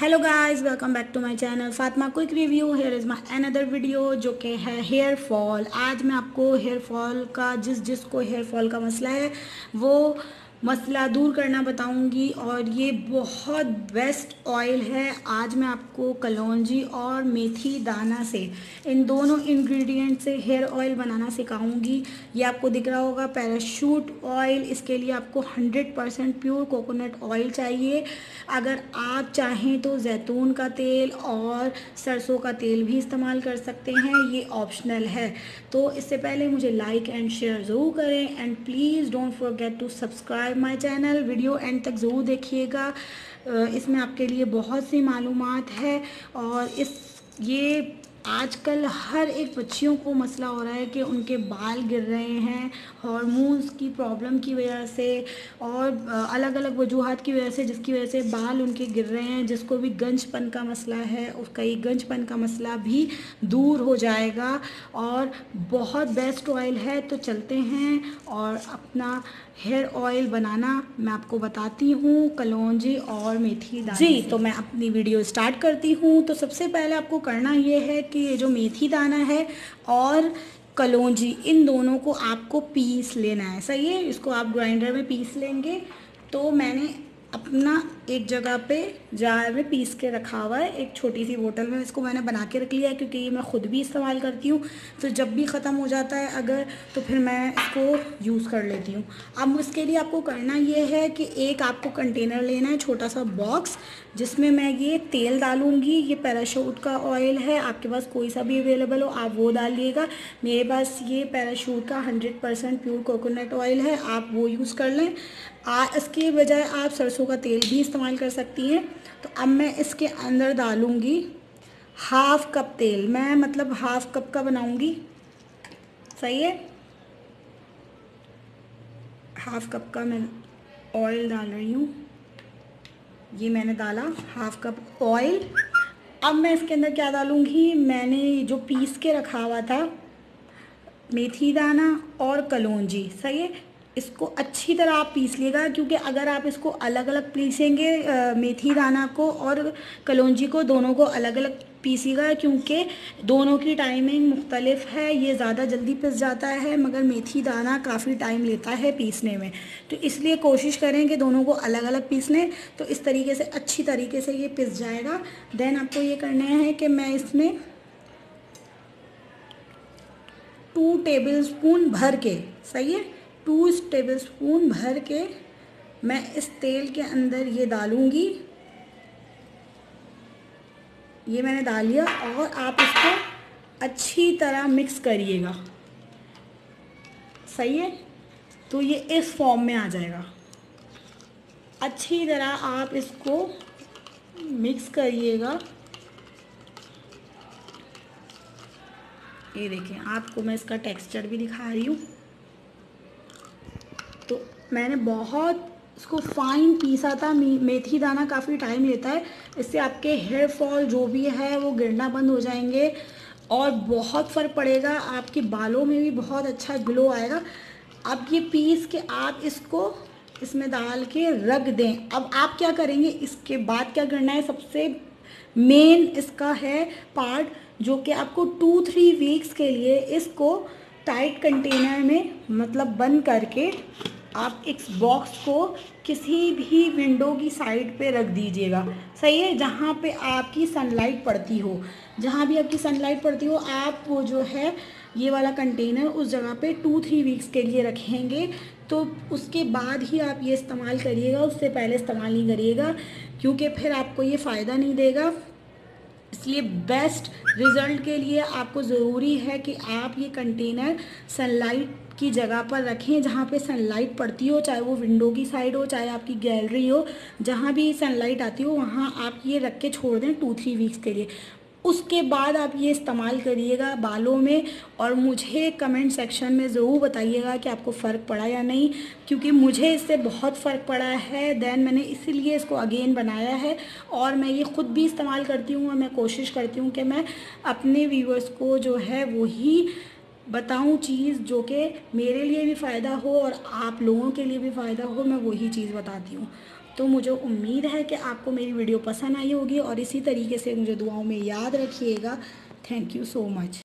Hello guys, welcome back to my channel Fatima quick review. Here is my another video जो कि है hair fall. आज मैं आपको हेयर फॉल का जिसको हेयर फॉल का मसला है वो मसला दूर करना बताऊंगी और ये बहुत बेस्ट ऑयल है। आज मैं आपको कलौंजी और मेथी दाना से, इन दोनों इंग्रेडिएंट से हेयर ऑयल बनाना सिखाऊंगी। ये आपको दिख रहा होगा पैराशूट ऑयल। इसके लिए आपको 100% प्योर कोकोनट ऑयल चाहिए। अगर आप चाहें तो जैतून का तेल और सरसों का तेल भी इस्तेमाल कर सकते हैं, ये ऑप्शनल है। तो इससे पहले मुझे लाइक एंड शेयर ज़रूर करें and please don't forget to subscribe my channel. Video end तक ज़रूर देखिएगा, इसमें आपके लिए बहुत सी मालूमात है। और ये आजकल हर एक बच्चियों को मसला हो रहा है कि उनके बाल गिर रहे हैं हार्मोन्स की प्रॉब्लम की वजह से और अलग अलग वजूहात की वजह से, जिसकी वजह से बाल उनके गिर रहे हैं। जिसको भी गंजपन का मसला है उसका ये गंजपन का मसला भी दूर हो जाएगा और बहुत बेस्ट ऑयल है। तो चलते हैं और अपना हेयर ऑयल बनाना मैं आपको बताती हूँ, कलौंजी और मेथी दाना जी। तो मैं अपनी वीडियो स्टार्ट करती हूँ। तो सबसे पहले आपको करना ये है कि ये जो मेथी दाना है और कलौंजी, इन दोनों को आपको पीस लेना है, सही है। इसको आप ग्राइंडर में पीस लेंगे। तो मैंने अपना एक जगह पे जार में पीस के रखा हुआ है, एक छोटी सी बोतल में इसको मैंने बना के रख लिया है क्योंकि ये मैं ख़ुद भी इस्तेमाल करती हूँ। तो जब भी ख़त्म हो जाता है अगर, तो फिर मैं इसको यूज़ कर लेती हूँ। अब इसके लिए आपको करना ये है कि एक आपको कंटेनर लेना है, छोटा सा बॉक्स, जिसमें मैं ये तेल डालूँगी। ये पैराशूट का ऑयल है, आपके पास कोई सा भी अवेलेबल हो आप वो डालिएगा। मेरे पास ये पैराशूट का 100% प्योर कोकोनट ऑयल है, आप वो यूज़ कर लें। इसके बजाय आप सरसों का तेल भी इस्तेमाल कर सकती हैं। तो अब मैं इसके अंदर डालूँगी 1/2 कप तेल। मैं मतलब 1/2 कप का बनाऊँगी, सही है। 1/2 कप का मैं ऑयल डाल रही हूँ। ये मैंने डाला 1/2 कप ऑयल। अब मैं इसके अंदर क्या डालूँगी, मैंने जो पीस के रखा हुआ था मेथी दाना और कलौंजी, सही है। इसको अच्छी तरह आप पीस लीजिएगा क्योंकि अगर आप इसको अलग अलग पीसेंगे, मेथी दाना को और कलौंजी को, दोनों को अलग अलग पीसीगा क्योंकि दोनों की टाइमिंग मुख्तलिफ है। ये ज़्यादा जल्दी पिस जाता है मगर मेथी दाना काफ़ी टाइम लेता है पीसने में, तो इसलिए कोशिश करें कि दोनों को अलग अलग पीस लें। तो इस तरीके से अच्छी तरीके से ये पिस जाएगा। देन आपको ये करना है कि मैं इसमें 2 टेबल स्पून भर के, सही है, 2 टेबल स्पून भर के मैं इस तेल के अंदर ये डालूँगी। ये मैंने डाल लिया और आप इसको अच्छी तरह मिक्स करिएगा, सही है। तो ये इस फॉर्म में आ जाएगा। अच्छी तरह आप इसको मिक्स करिएगा। ये देखें, आपको मैं इसका टेक्सचर भी दिखा रही हूँ। तो मैंने बहुत इसको फाइन पीसा था। मेथी दाना काफ़ी टाइम लेता है, इससे आपके हेयर फॉल जो भी है वो गिरना बंद हो जाएंगे और बहुत फ़र्क पड़ेगा। आपके बालों में भी बहुत अच्छा ग्लो आएगा। अब ये पीस के आप इसको इसमें डाल के रख दें। अब आप क्या करेंगे, इसके बाद क्या करना है, सबसे मेन इसका है पार्ट जो कि आपको 2-3 वीक्स के लिए इसको टाइट कंटेनर में मतलब बंद करके आप इस बॉक्स को किसी भी विंडो की साइड पे रख दीजिएगा, सही है, जहाँ पे आपकी सनलाइट पड़ती हो। जहाँ भी आपकी सनलाइट पड़ती हो आप वो जो है ये वाला कंटेनर उस जगह पे 2-3 वीक्स के लिए रखेंगे। तो उसके बाद ही आप ये इस्तेमाल करिएगा, उससे पहले इस्तेमाल नहीं करिएगा क्योंकि फिर आपको ये फ़ायदा नहीं देगा। इसलिए बेस्ट रिज़ल्ट के लिए आपको ज़रूरी है कि आप ये कंटेनर सनलाइट की जगह पर रखें, जहाँ पे सनलाइट पड़ती हो, चाहे वो विंडो की साइड हो चाहे आपकी गैलरी हो, जहाँ भी सनलाइट आती हो वहाँ आप ये रख के छोड़ दें 2-3 वीक्स के लिए। उसके बाद आप ये इस्तेमाल करिएगा बालों में और मुझे कमेंट सेक्शन में ज़रूर बताइएगा कि आपको फ़र्क पड़ा या नहीं, क्योंकि मुझे इससे बहुत फ़र्क पड़ा है। दैन मैंने इसीलिए इसको अगेन बनाया है और मैं ये ख़ुद भी इस्तेमाल करती हूँ और मैं कोशिश करती हूँ कि मैं अपने व्यूअर्स को जो है वही बताऊं चीज़ जो कि मेरे लिए भी फ़ायदा हो और आप लोगों के लिए भी फ़ायदा हो, मैं वही चीज़ बताती हूँ। तो मुझे उम्मीद है कि आपको मेरी वीडियो पसंद आई होगी और इसी तरीके से मुझे दुआओं में याद रखिएगा। Thank you so much.